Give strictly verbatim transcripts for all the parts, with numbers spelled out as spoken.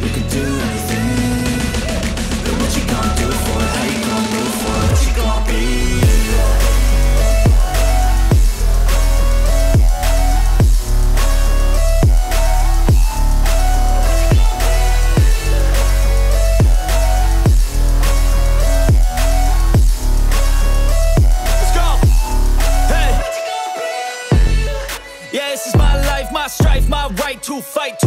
You can do anything, but what you gonna do for it? How you gonna move for it? What you gonna be? Let's go! Hey! What you gonna be? Yeah, this is my life, my strife, my right to fight, to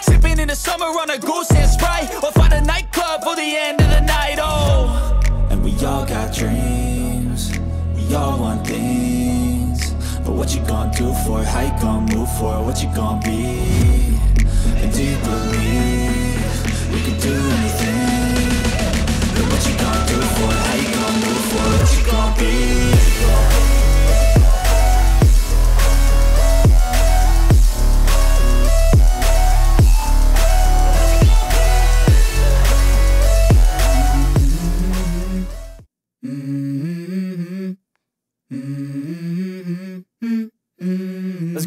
Sipping in the summer on a goose and Sprite, or find a nightclub for the end of the night, oh. And we all got dreams, we all want things. But what you gonna do for it? How you gonna move for it? What you gonna be? And do you believe we can do anything? But what you gonna do for it? How you gonna move for it? What you gonna be? Let's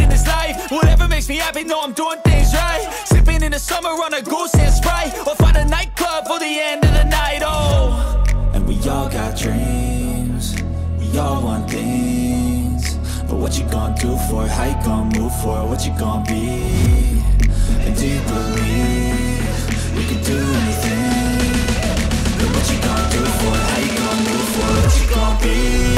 in this life, whatever makes me happy, know I'm doing things right. Sipping in the summer on a goose and Sprite, or find a nightclub for the end of the night, oh. And we all got dreams, we all want things. But what you gonna do for it? How you gonna move for it? What you gonna be? And do you believe we can do anything? But what you gonna do for it? How you gonna move for it? What you gonna be?